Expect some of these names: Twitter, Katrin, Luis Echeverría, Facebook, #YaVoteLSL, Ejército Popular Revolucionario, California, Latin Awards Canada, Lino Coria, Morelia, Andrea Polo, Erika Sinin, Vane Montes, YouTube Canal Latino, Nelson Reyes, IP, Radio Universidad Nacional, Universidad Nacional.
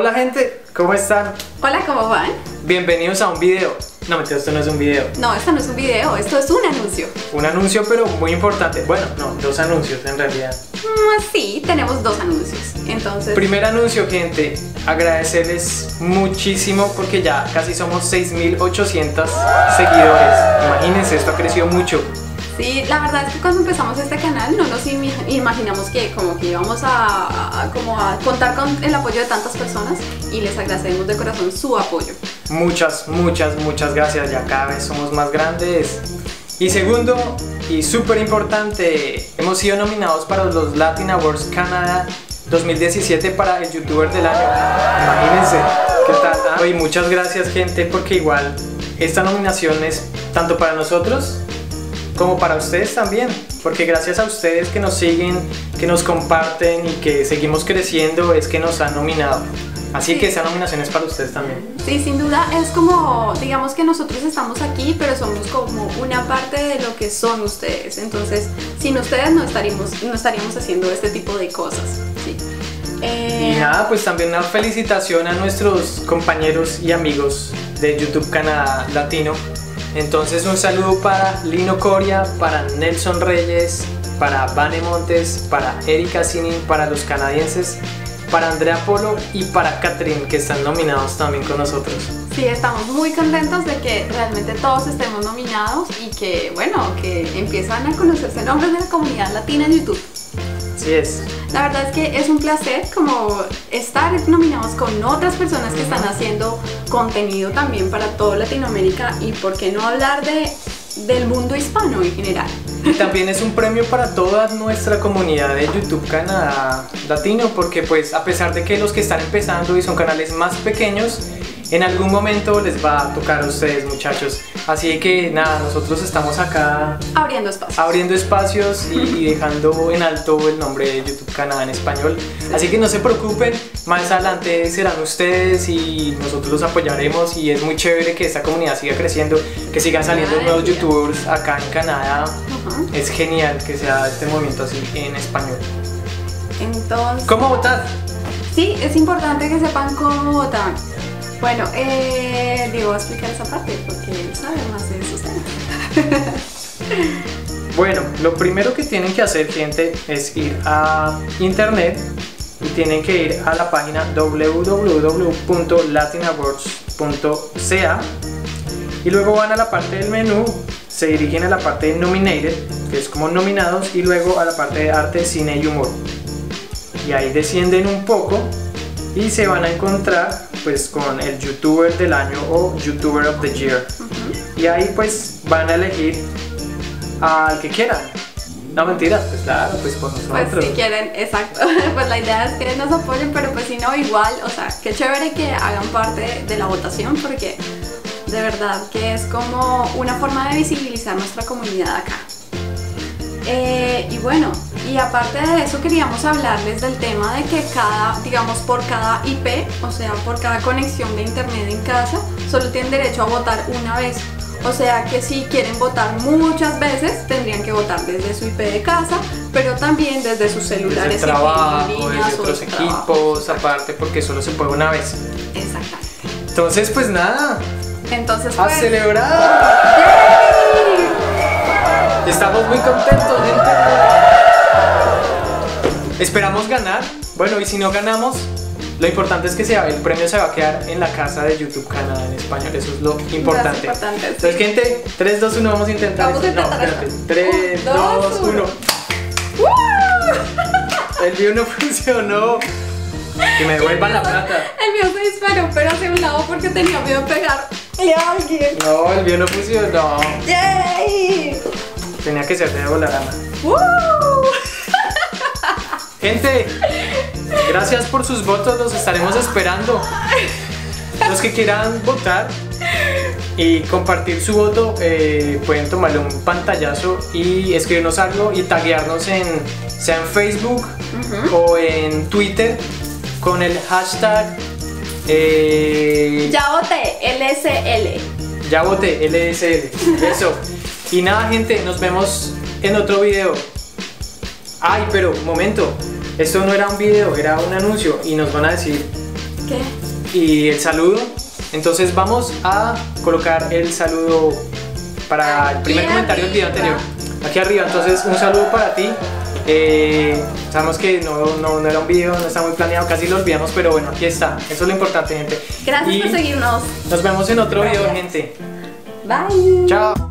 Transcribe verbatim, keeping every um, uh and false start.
Hola gente, ¿cómo están? Hola, ¿cómo van? Bienvenidos a un video. No, mentira, esto no es un video. No, esto no es un video, esto es un anuncio. Un anuncio, pero muy importante. Bueno, no, dos anuncios en realidad. Mm, sí, tenemos dos anuncios. Entonces... Primer anuncio, gente, agradecerles muchísimo porque ya casi somos seis mil ochocientos seguidores. Imagínense, esto ha crecido mucho. Sí, la verdad es que cuando empezamos este canal no nos imaginamos que como que íbamos a, a, como a contar con el apoyo de tantas personas y les agradecemos de corazón su apoyo. Muchas, muchas, muchas gracias, ya cada vez somos más grandes. Y segundo, y súper importante, hemos sido nominados para los Latin Awards Canada dos mil diecisiete para el youtuber del año. Imagínense, ¿qué tal? Y muchas gracias gente, porque igual esta nominación es tanto para nosotros como para ustedes también, porque gracias a ustedes que nos siguen, que nos comparten y que seguimos creciendo es que nos han nominado. Así sí. Que esa nominación es para ustedes también. Sí, sin duda es como, digamos que nosotros estamos aquí, pero somos como una parte de lo que son ustedes. Entonces, sin ustedes no estaríamos, no estaríamos haciendo este tipo de cosas. Sí. Eh... Y nada, pues también una felicitación a nuestros compañeros y amigos de YouTube Canal Latino. Entonces un saludo para Lino Coria, para Nelson Reyes, para Vane Montes, para Erika Sinin, para los canadienses, para Andrea Polo y para Katrin, que están nominados también con nosotros. Sí, estamos muy contentos de que realmente todos estemos nominados y que, bueno, que empiezan a conocerse nombres de la comunidad latina en YouTube. Así es. La verdad es que es un placer como estar nominados con otras personas que están haciendo contenido también para toda Latinoamérica y por qué no hablar de, del mundo hispano en general. Y también es un premio para toda nuestra comunidad de YouTube Canal Latino porque pues a pesar de que los que están empezando y son canales más pequeños, en algún momento les va a tocar a ustedes muchachos, así que nada, nosotros estamos acá abriendo espacios, abriendo espacios y, y dejando en alto el nombre de YouTube Canadá en español, sí. Así que no se preocupen, más adelante serán ustedes y nosotros los apoyaremos y es muy chévere que esta comunidad siga creciendo, que sigan saliendo Ay, nuevos mira. youtubers acá en Canadá, uh-huh. Es genial que sea este movimiento así en español. Entonces, ¿cómo votar? Sí, es importante que sepan cómo votar. Bueno, eh, digo, voy a explicar esa parte porque él sabe más de esos temas. Bueno, lo primero que tienen que hacer, gente, es ir a internet y tienen que ir a la página w w w punto latin awards punto c a y luego van a la parte del menú, se dirigen a la parte de Nominated, que es como nominados, y luego a la parte de arte, cine y humor. Y ahí descienden un poco y se van a encontrar pues con el youtuber del año o youtuber of the year, uh-huh. Y ahí pues van a elegir al que quieran. No, mentiras, pues claro, pues con nosotros. Pues si quieren, exacto, pues la idea es que nos apoyen, pero pues si no igual, o sea, qué chévere que hagan parte de la votación porque de verdad que es como una forma de visibilizar nuestra comunidad acá. Eh, y bueno, y aparte de eso queríamos hablarles del tema de que cada, digamos por cada I P, o sea por cada conexión de internet en casa, solo tienen derecho a votar una vez. O sea que si quieren votar muchas veces, tendrían que votar desde su I P de casa, pero también desde sus celulares, desde trabajo, en líneas, desde otros equipos, aparte porque solo se puede una vez. Exactamente. Entonces pues nada, Entonces, ¡a pues, celebrar! ¡Yay! Estamos muy contentos, gente. Esperamos ganar, bueno, y si no ganamos, lo importante es que sea, el premio se va a quedar en la casa de YouTube Canadá en español, eso es lo importante. No es importante, sí. Entonces gente, tres, dos, uno, vamos a intentar. Vamos a intentar no, espérate, tres, dos, uno. El mío no funcionó. Que me devuelvan la plata. El mío se disparó, pero se voló porque tenía miedo de pegar a alguien. No, el mío no funcionó. ¡Yay! Tenía que ser de volarana. Gente, gracias por sus votos, los estaremos esperando. Los que quieran votar y compartir su voto, eh, pueden tomarle un pantallazo y escribirnos algo y taguearnos en, sea en Facebook, uh-huh, o en Twitter con el hashtag eh, Ya voté, L S L. Ya voté, L S L. Eso. Y nada, gente, nos vemos en otro video. Ay, pero, momento, esto no era un video, era un anuncio y nos van a decir ¿Qué? Y el saludo. Entonces vamos a colocar el saludo para el primer comentario del video anterior. Aquí arriba, entonces un saludo para ti. Eh, sabemos que no, no, no era un video, no está muy planeado, casi lo olvidamos, pero bueno, aquí está. Eso es lo importante, gente. Gracias y por seguirnos. Nos vemos en otro Gracias. video, gente. Bye. Chao.